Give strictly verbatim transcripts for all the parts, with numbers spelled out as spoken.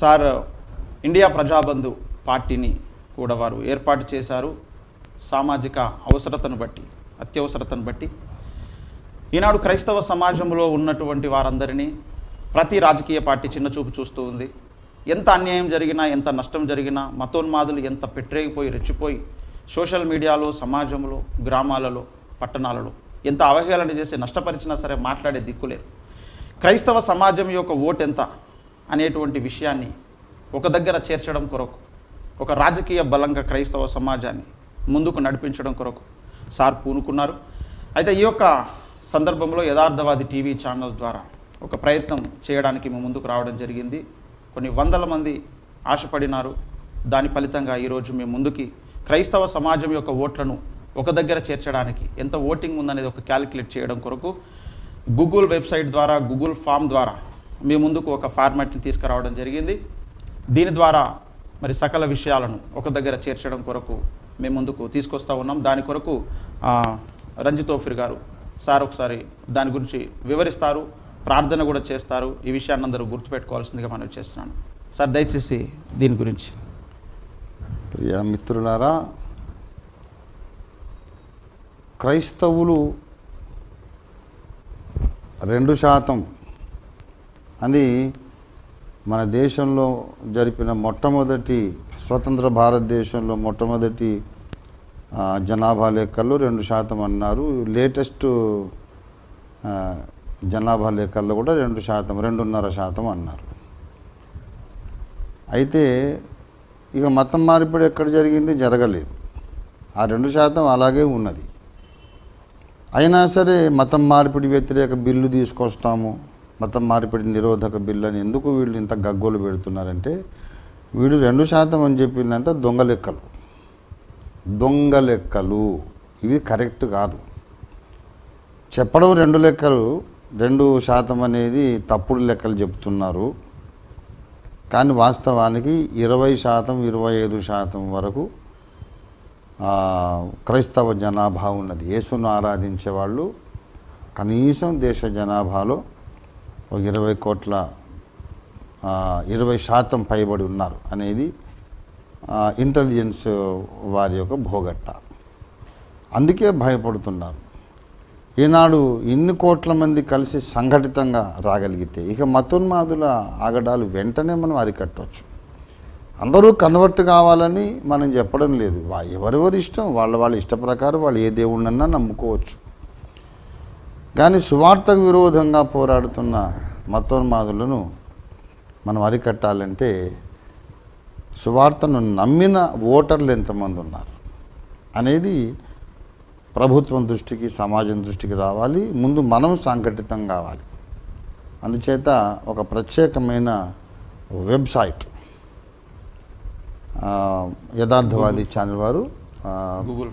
Sir India Prajabandhu పార్టీని కూడా వారు ఏర్పాటు చేశారు సామాజిక అవసరతను బట్టి అత్యవసరతను బట్టి. ఈనాడు క్రైస్తవ సమాజంలో ఉన్నటువంటి వారందరినీ ప్రతి రాజకీయ పార్టీ చిన్న చూపు చూస్తూ ఉంది. ఎంత అన్యాయం జరిగినా ఎంత నష్టం జరిగినా మతోన్మాదులు ఎంత పెట్టరేగిపోయి రెచ్చిపోయి సోషల్ మీడియాలో సమాజంలో గ్రామాలలో పట్టణాలలో ఎంత అవహేళన చేసి నష్టపరిచినా సరే మాట్లాడే దిక్కులేదు. క్రైస్తవ సమాజం యొక్క ఓటు ఎంత అనేటువంటి విషయాన్ని ఒక దగ్గర చేర్చడం కొరకు ఒక రాజకీయ బలంగా క్రైస్తవ సమాజాన్ని ముందుకు నడిపించడం కొరకు సార్ పూనుకున్నారు. అయితే ఈ యొక్క సందర్భంలో యథార్థవాది టీవీ ఛానల్స్ ద్వారా ఒక ప్రయత్నం చేయడానికి మేము ముందుకు రావడం జరిగింది. కొన్ని వందల మంది ఆశపడినారు. దాని ఫలితంగా ఈరోజు మేము ముందుకి క్రైస్తవ సమాజం యొక్క ఓట్లను ఒక దగ్గర చేర్చడానికి ఎంత ఓటింగ్ ఉందనేది ఒక క్యాలిక్యులేట్ చేయడం కొరకు గూగుల్ వెబ్సైట్ ద్వారా గూగుల్ ఫామ్ ద్వారా మేము ముందుకు ఒక ఫార్మాట్ని తీసుకురావడం జరిగింది. దీని ద్వారా మరి సకల విషయాలను ఒక దగ్గర చేర్చడం కొరకు మేము ముందుకు తీసుకొస్తూ ఉన్నాం. దాని కొరకు రంజిత్ ఓఫిర్ గారు సార్ ఒకసారి దాని గురించి వివరిస్తారు, ప్రార్థన కూడా చేస్తారు. ఈ విషయాన్ని అందరూ గుర్తుపెట్టుకోవాల్సిందిగా మనం చేస్తున్నాను. సార్ దయచేసి దీని గురించి. ప్రియ మిత్రులారా, క్రైస్తవులు రెండు శాతం అని మన దేశంలో జరిపిన మొట్టమొదటి స్వతంత్ర భారతదేశంలో మొట్టమొదటి జనాభా లెక్కల్లో రెండు శాతం అన్నారు. లేటెస్ట్ జనాభా లెక్కల్లో కూడా రెండు శాతం రెండున్నర శాతం అన్నారు. అయితే ఇక మతం మార్పిడి ఎక్కడ జరిగింది? జరగలేదు. ఆ రెండు శాతం అలాగే ఉన్నది. అయినా సరే మతం మార్పిడి వ్యతిరేక బిల్లు తీసుకొస్తాము, మతం మార్పిడి నిరోధక బిల్లు అని ఎందుకు వీళ్ళు ఇంత గగ్గోలు పెడుతున్నారంటే, వీడు రెండు శాతం అని చెప్పిందంతా దొంగ లెక్కలు. దొంగ లెక్కలు ఇవి కరెక్ట్ కాదు. చెప్పడం రెండు లెక్కలు రెండు శాతం అనేది తప్పుడు లెక్కలు చెప్తున్నారు. కానీ వాస్తవానికి ఇరవై శాతం ఇరవై ఐదు శాతం వరకు క్రైస్తవ జనాభా ఉన్నది. యేసును ఆరాధించే వాళ్ళు కనీసం దేశ జనాభాలో ఒక ఇరవై కోట్ల ఇరవై శాతం పైబడి ఉన్నారు అనేది ఇంటెలిజెన్స్ వారి యొక్క భోగట్ట. అందుకే భయపడుతున్నారు. ఈనాడు ఇన్ని కోట్ల మంది కలిసి సంఘటితంగా రాగలిగితే ఇక మతోన్మాదుల ఆగడాలు వెంటనే మనం అరికట్టవచ్చు. అందరూ కన్వర్ట్ కావాలని మనం చెప్పడం లేదు. వా ఎవరెవరి ఇష్టం వాళ్ళ వాళ్ళ ఇష్ట ప్రకారం వాళ్ళు ఏ దేవుడినన్నా నమ్ముకోవచ్చు. కానీ సువార్తకు విరోధంగా పోరాడుతున్న మతోన్మాదులను మనం అరికట్టాలంటే సువార్తను నమ్మిన ఓటర్లు ఎంతమంది ఉన్నారు అనేది ప్రభుత్వం దృష్టికి సమాజం దృష్టికి రావాలి. ముందు మనం సంఘటితం కావాలి. అందుచేత ఒక ప్రత్యేకమైన వెబ్సైట్ యథార్థవాది ఛానల్ వారు గూగుల్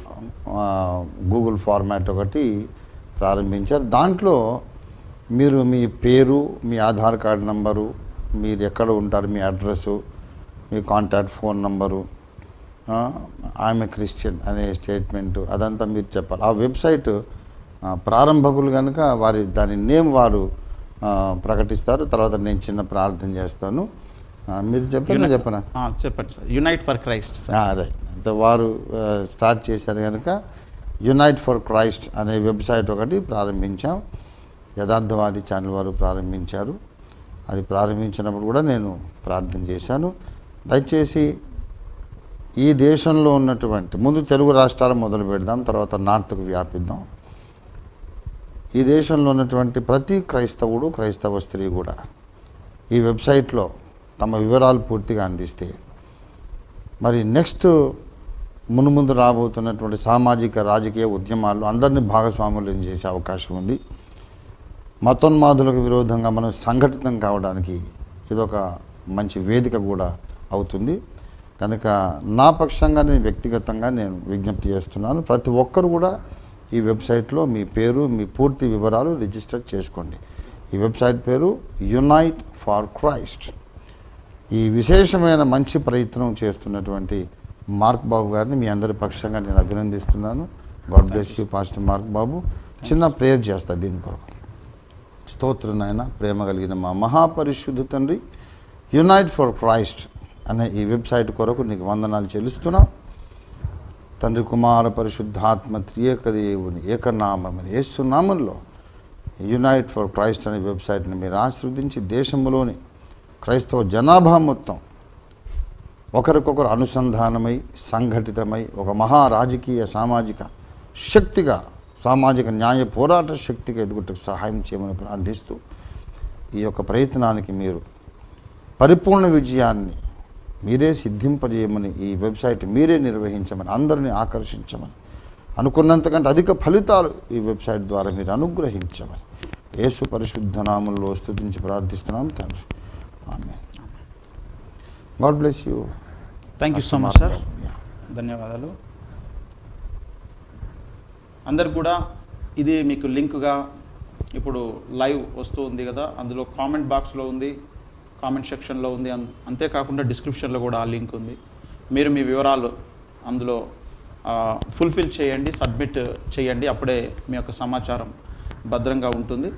గూగుల్ ఫార్మాట్ ఒకటి ప్రారంభించారు. దాంట్లో మీరు మీ పేరు, మీ ఆధార్ కార్డు నంబరు, మీరు ఎక్కడ ఉంటారు, మీ అడ్రస్సు, మీ కాంటాక్ట్ ఫోన్ నంబరు, ఆమె క్రిస్టియన్ అనే స్టేట్మెంటు అదంతా మీరు చెప్పాలి. ఆ వెబ్సైట్ ప్రారంభకులు కనుక వారి దాని నేమ్ వారు ప్రకటిస్తారు. తర్వాత నేను చిన్న ప్రార్థన చేస్తాను. మీరు చెప్పండి చెప్పనా చెప్పండి sir. Unite for Christ right అయితే వారు స్టార్ట్ చేశారు కనుక యునైట్ ఫర్ క్రైస్ట్ అనే వెబ్సైట్ ఒకటి ప్రారంభించాం. యథార్థవాది ఛానల్ వారు ప్రారంభించారు. అది ప్రారంభించినప్పుడు కూడా నేను ప్రార్థన చేశాను. దయచేసి ఈ దేశంలో ఉన్నటువంటి ముందు తెలుగు రాష్ట్రాలు మొదలు పెడదాం, తర్వాత నార్త్కు వ్యాపిద్దాం. ఈ దేశంలో ఉన్నటువంటి ప్రతి క్రైస్తవుడు క్రైస్తవ స్త్రీ కూడా ఈ వెబ్సైట్లో తమ వివరాలు పూర్తిగా అందిస్తే మరి నెక్స్ట్ మునుముందు రాబోతున్నటువంటి సామాజిక రాజకీయ ఉద్యమాల్లో అందరినీ భాగస్వాములను చేసే అవకాశం ఉంది. మతోన్మాదులకు విరోధంగా మనం సంఘటితం కావడానికి ఇదొక మంచి వేదిక కూడా అవుతుంది. కనుక నా పక్షంగా నేను వ్యక్తిగతంగా నేను విజ్ఞప్తి చేస్తున్నాను, ప్రతి ఒక్కరు కూడా ఈ వెబ్సైట్లో మీ పేరు, మీ పూర్తి వివరాలు రిజిస్టర్ చేసుకోండి. ఈ వెబ్సైట్ పేరు యునైట్ ఫర్ క్రైస్ట్. ఈ విశేషమైన మంచి ప్రయత్నం చేస్తున్నటువంటి మార్క్ బాబు గారిని మీ అందరి పక్షంగా నేను అభినందిస్తున్నాను. God bless you pastor Mark Babu. చిన్న ప్రేయర్ చేస్తా దీని కొరకు. స్తోత్రం నాయన, ప్రేమ కలిగిన మా మహాపరిశుద్ధ తండ్రి, ఈ యునైట్ ఫర్ క్రైస్ట్ అనే ఈ వెబ్సైట్ కొరకు నీకు వందనాలు చెల్లిస్తున్నాం తండ్రి కుమార పరిశుద్ధాత్మ త్రియేక దేవుని ఏకనామమున యేసు నామములో యునైట్ ఫర్ క్రైస్ట్ అనే వెబ్సైట్ని మీరు ఆశీర్వదించి దేశంలోని క్రైస్తవ జనాభా మొత్తం ఒకరికొకరు అనుసంధానమై సంఘటితమై ఒక మహా రాజకీయ సామాజిక శక్తిగా సామాజిక న్యాయ పోరాట శక్తిగా ఎదుగుటకు సహాయం చేయమని ప్రార్థిస్తూ ఈ యొక్క ప్రయత్నానికి మీరు పరిపూర్ణ విజయాన్ని మీరే సిద్ధింపజేయమని ఈ వెబ్సైట్ మీరే నిర్వహించమని అందరినీ ఆకర్షించమని అనుకున్నంతకంటే అధిక ఫలితాలు ఈ వెబ్సైట్ ద్వారా మీరు అనుగ్రహించమని యేసు పరిశుద్ధ నామములో స్తుతించి ప్రార్థిస్తున్నాం తండ్రి amen God bless you thank you so much sir ధన్యవాదాలు అందరు కూడా ఇది మీకు లింక్గా ఇప్పుడు లైవ్ వస్తూ ఉంది కదా అందులో కామెంట్ బాక్స్లో ఉంది కామెంట్ సెక్షన్లో ఉంది అంతేకాకుండా డిస్క్రిప్షన్లో కూడా ఆ లింక్ ఉంది మీరు మీ వివరాలు అందులో ఫుల్ఫిల్ చేయండి సబ్మిట్ చేయండి అప్పుడే మీ యొక్క సమాచారం భద్రంగా ఉంటుంది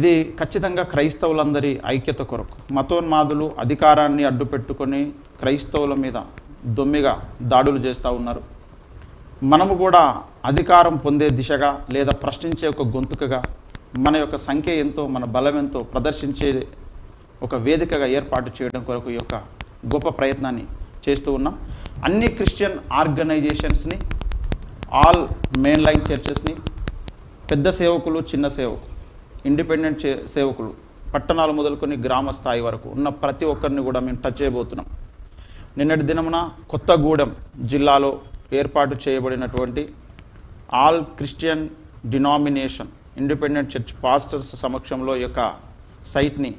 ఇది ఖచ్చితంగా క్రైస్తవులందరి ఐక్యత కొరకు మతోన్మాదులు అధికారాన్ని అడ్డు పెట్టుకొని క్రైస్తవుల మీద దొమ్మిగా దాడులు చేస్తూ ఉన్నారు మనము కూడా అధికారం పొందే దిశగా లేదా ప్రశ్నించే ఒక గొంతుకగా మన యొక్క సంఖ్య ఎంతో మన బలం ఎంతో ప్రదర్శించే ఒక వేదికగా ఏర్పాటు చేయడం కొరకు ఈ యొక్క గొప్ప ప్రయత్నాన్ని చేస్తూ ఉన్నాం అన్ని క్రిస్టియన్ ఆర్గనైజేషన్స్ని ఆల్ మెయిన్ లైన్ చర్చెస్ని పెద్ద సేవకులు చిన్న సేవకులు ఇండిపెండెంట్ సేవకులు పట్టణాలు మొదలుకొని గ్రామ స్థాయి వరకు ఉన్న ప్రతి ఒక్కరిని కూడా మేము టచ్ చేయబోతున్నాం నిన్నటి దినమున కొత్తగూడెం జిల్లాలో ఏర్పాటు చేయబడినటువంటి all Christian denomination independent church pastors సమక్షంలో ఈ యొక్క సైట్ని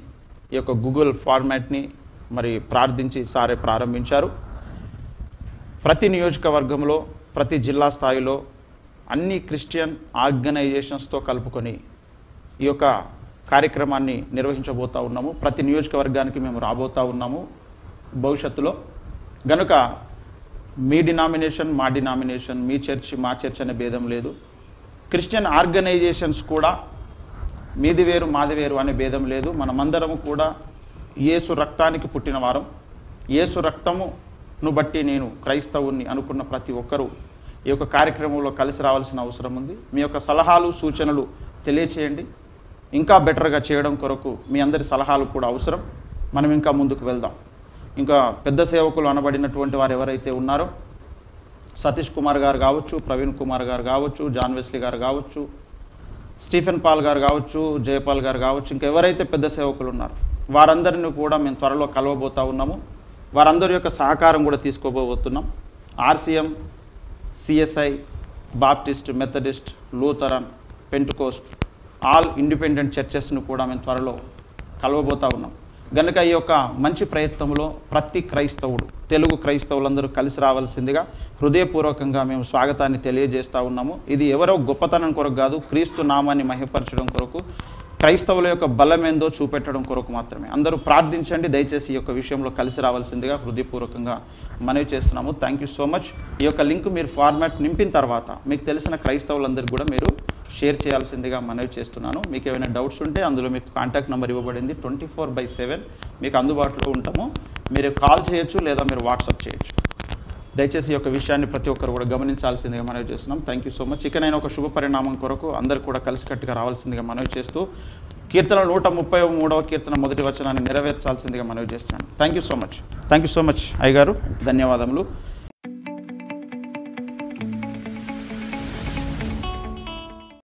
ఈ యొక్క గూగుల్ ఫార్మాట్ని మరి ప్రార్థించి సారే ప్రారంభించారు ప్రతి నియోజకవర్గంలో ప్రతి జిల్లా స్థాయిలో అన్ని క్రిస్టియన్ ఆర్గనైజేషన్స్తో కలుపుకొని ఈ యొక్క కార్యక్రమాన్ని నిర్వహించబోతూ ఉన్నాము ప్రతి నియోజకవర్గానికి మేము రాబోతూ ఉన్నాము భవిష్యత్తులో గనుక మీ డినామినేషన్ మా డినామినేషన్ మీ చర్చ్ మా చర్చ్ అనే భేదం లేదు క్రిస్టియన్ ఆర్గనైజేషన్స్ కూడా మీది వేరు మాది వేరు అనే భేదం లేదు మనమందరము కూడా యేసు రక్తానికి పుట్టిన వారం యేసు రక్తమును బట్టి నేను క్రైస్తవుని అనుకున్న ప్రతి ఒక్కరూ ఈ యొక్క కార్యక్రమంలో కలిసి రావాల్సిన అవసరం ఉంది మీ యొక్క సలహాలు సూచనలు తెలియచేయండి ఇంకా బెటర్గా చేయడం కొరకు మీ అందరి సలహాలు కూడా అవసరం మనం ఇంకా ముందుకు వెళ్దాం ఇంకా పెద్ద సేవకులు అనబడినటువంటి వారు ఎవరైతే ఉన్నారో సతీష్ కుమార్ గారు కావచ్చు ప్రవీణ్ కుమార్ గారు కావచ్చు జాన్వెస్లి గారు కావచ్చు స్టీఫెన్ పాల్ గారు కావచ్చు జైపాల్ గారు కావచ్చు ఇంకా ఎవరైతే పెద్ద సేవకులు ఉన్నారో వారందరినీ కూడా మేము త్వరలో కలవబోతూ ఉన్నాము వారందరి యొక్క సహకారం కూడా తీసుకోబోతున్నాం RCM CSI Baptist Methodist Lutheran Pentecost all independent చర్చెస్ను కూడా మేము త్వరలో కలవబోతూ ఉన్నాం గనుక ఈ యొక్క మంచి ప్రయత్నంలో ప్రతి క్రైస్తవుడు తెలుగు క్రైస్తవులందరూ కలిసి రావాల్సిందిగా హృదయపూర్వకంగా మేము స్వాగతాన్ని తెలియజేస్తూ ఉన్నాము ఇది ఎవరో గొప్పతనం కొరకు కాదు క్రీస్తు నామాన్ని మహిమపరచడం కొరకు క్రైస్తవుల యొక్క బలమేందో చూపెట్టడం కొరకు మాత్రమే అందరూ ప్రార్థించండి దయచేసి ఈ యొక్క విషయంలో కలిసి రావాల్సిందిగా హృదయపూర్వకంగా మనవి చేస్తున్నాము థ్యాంక్ యూ సో మచ్ ఈ యొక్క లింక్ మీరు ఫార్మాట్ నింపిన తర్వాత మీకు తెలిసిన క్రైస్తవులందరికీ కూడా మీరు షేర్ చేయాల్సిందిగా మనవి చేస్తున్నాను మీకు ఏమైనా డౌట్స్ ఉంటే అందులో మీకు కాంటాక్ట్ నెంబర్ ఇవ్వబడింది ట్వంటీ ఫోర్ బై సెవెన్ మీకు అందుబాటులో ఉంటాము మీరు కాల్ చేయొచ్చు లేదా మీరు వాట్సాప్ చేయొచ్చు దయచేసి ఈ యొక్క విషయాన్ని ప్రతి ఒక్కరు కూడా గమనించాల్సిందిగా మనవి చేస్తున్నాం థ్యాంక్ యూ సో మచ్ ఇక నేను ఒక శుభ పరిణామం కొరకు అందరు కూడా కలిసికట్టుగా రావాల్సిందిగా మనవి చేస్తూ కీర్తన నూట ముప్పై మూడవ కీర్తన మొదటి వచనాన్ని నెరవేర్చాల్సిందిగా మనవి చేస్తున్నాను thank you so much thank you so much అయ్యగారు ధన్యవాదములు